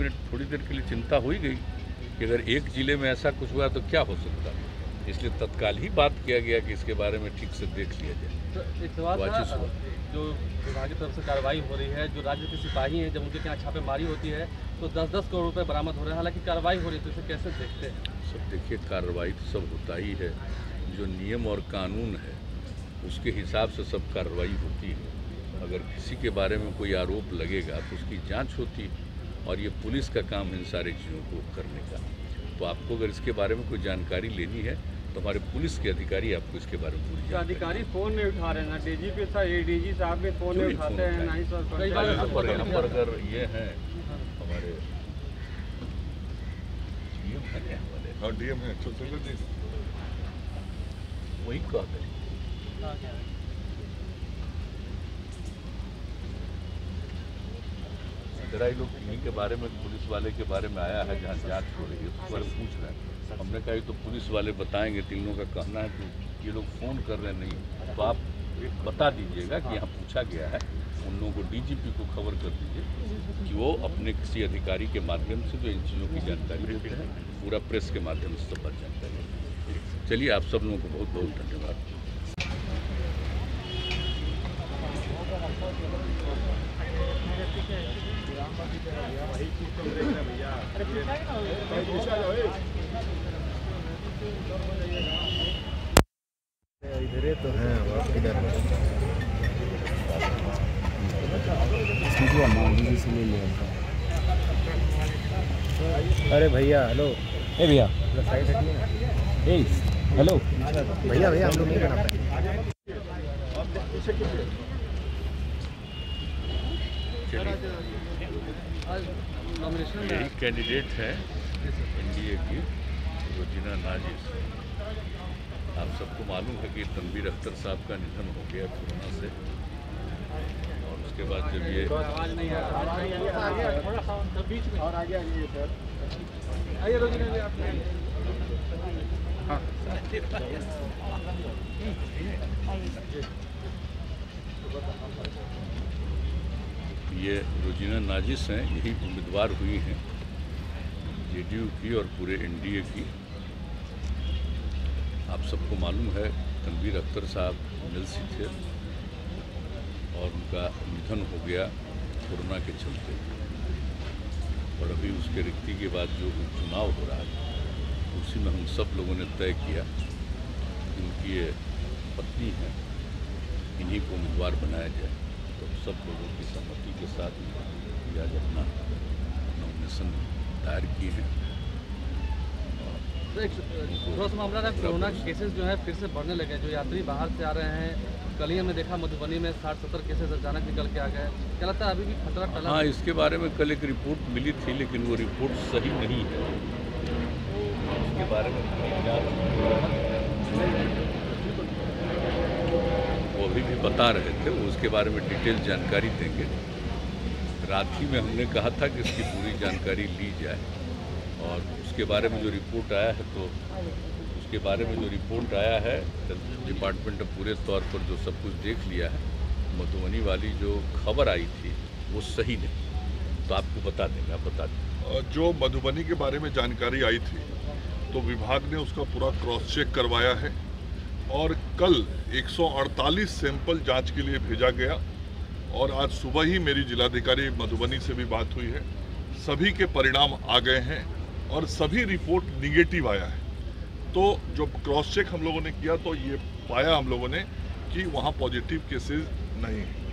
Minute थोड़ी देर के लिए चिंता हो ही गई कि अगर एक जिले में ऐसा कुछ हुआ तो क्या हो सकता है, इसलिए तत्काल ही बात किया गया कि इसके बारे में ठीक से देख लिया जाए। तो एक सवाल था, जो विभाग की तरफ से कार्रवाई हो रही है, जो राज्य के सिपाही हैं जब उनके यहाँ छापेमारी होती है तो 10-10 करोड़ रुपए बरामद हो रहे हैं, हालांकि कार्रवाई हो रही है, तो इसे कैसे देखते हैं? सब देखिए, कार्रवाई तो सब होता ही है, जो नियम और कानून है उसके हिसाब से सब कार्रवाई होती है। अगर किसी के बारे में कोई आरोप लगेगा तो उसकी जांच होती है, और ये पुलिस का काम है इन सारी चीज़ों को करने का। तो आपको अगर इसके बारे में कोई जानकारी लेनी है तो हमारे पुलिस के अधिकारी आपको इसके बारे में पूरी जानकारी। अधिकारी फ़ोन नहीं उठा रहे ना, डीजीपी साहब, एडीजी साहब भी फ़ोन नहीं उठाते हैं, ना ही सर यहाँ पर अगर ये हैं हमारे डीएम है वही कहते हैं। डराई लोग इन्हीं के बारे में, पुलिस वाले के बारे में आया है जहाँ जांच हो रही है, उस बारे में पूछ रहे हैं। हमने कहा तो पुलिस वाले बताएंगे, तीनों का कहना है कि ये लोग फ़ोन कर रहे नहीं, तो आप बता दीजिएगा कि यहाँ पूछा गया है, उन लोगों को डीजीपी को खबर कर दीजिए कि वो अपने किसी अधिकारी के माध्यम से जो इन चीज़ों की जानकारी देते हैं, पूरा प्रेस के माध्यम से सब बात जानकारी। चलिए, आप सब लोगों को बहुत बहुत धन्यवाद। अरे भैया, हेलो, ए भैया, हेलो भैया, भैया हम लोग नहीं बना। यही कैंडिडेट है एनडीए की रुजीना नाजिश। आप सबको मालूम है कि तनवीर अख्तर साहब का निधन हो गया कोरोना से, और उसके बाद जब ये रुजीना नाजिश हैं, यही उम्मीदवार हुई हैं जेडीयू की और पूरे एनडीए की। आप सबको मालूम है तनवीर अख्तर साहब एमएलसी थे और उनका निधन हो गया कोरोना के चलते, और अभी उसके रिक्ति के बाद जो उपचुनाव हो रहा है उसी में हम सब लोगों ने तय किया उनकी पत्नी है, इन्हीं को उम्मीदवार बनाया जाए। तो सब लोगों की सहमति के साथ ही आज अपना नॉमिनेशन दायर किए हैं। थोड़ा सा मामला था, कोरोना केसेस जो है फिर से बढ़ने लगे, जो यात्री बाहर से आ रहे हैं, कल ही हमने देखा मधुबनी में 60-70 केसेस अचानक निकल के आ गए, क्या लगता है अभी भी खतरा टला? हाँ, इसके बारे में कल एक रिपोर्ट मिली थी, लेकिन वो रिपोर्ट सही नहीं है, इसके बारे में अभी भी बता रहे थे, उसके बारे में डिटेल जानकारी देंगे। रांची में हमने कहा था कि इसकी पूरी जानकारी ली जाए, और उसके बारे में जो रिपोर्ट आया है तो डिपार्टमेंट ने पूरे तौर पर जो सब कुछ देख लिया है। मधुबनी वाली जो खबर आई थी वो सही नहीं, तो आपको बता देंगे, आप बता दें। जो मधुबनी के बारे में जानकारी आई थी तो विभाग ने उसका पूरा क्रॉस चेक करवाया है, और कल 148 सैंपल जांच के लिए भेजा गया, और आज सुबह ही मेरी जिलाधिकारी मधुबनी से भी बात हुई है, सभी के परिणाम आ गए हैं और सभी रिपोर्ट निगेटिव आया है। तो जो क्रॉस चेक हम लोगों ने किया तो ये पाया हम लोगों ने कि वहाँ पॉजिटिव केसेस नहीं हैं।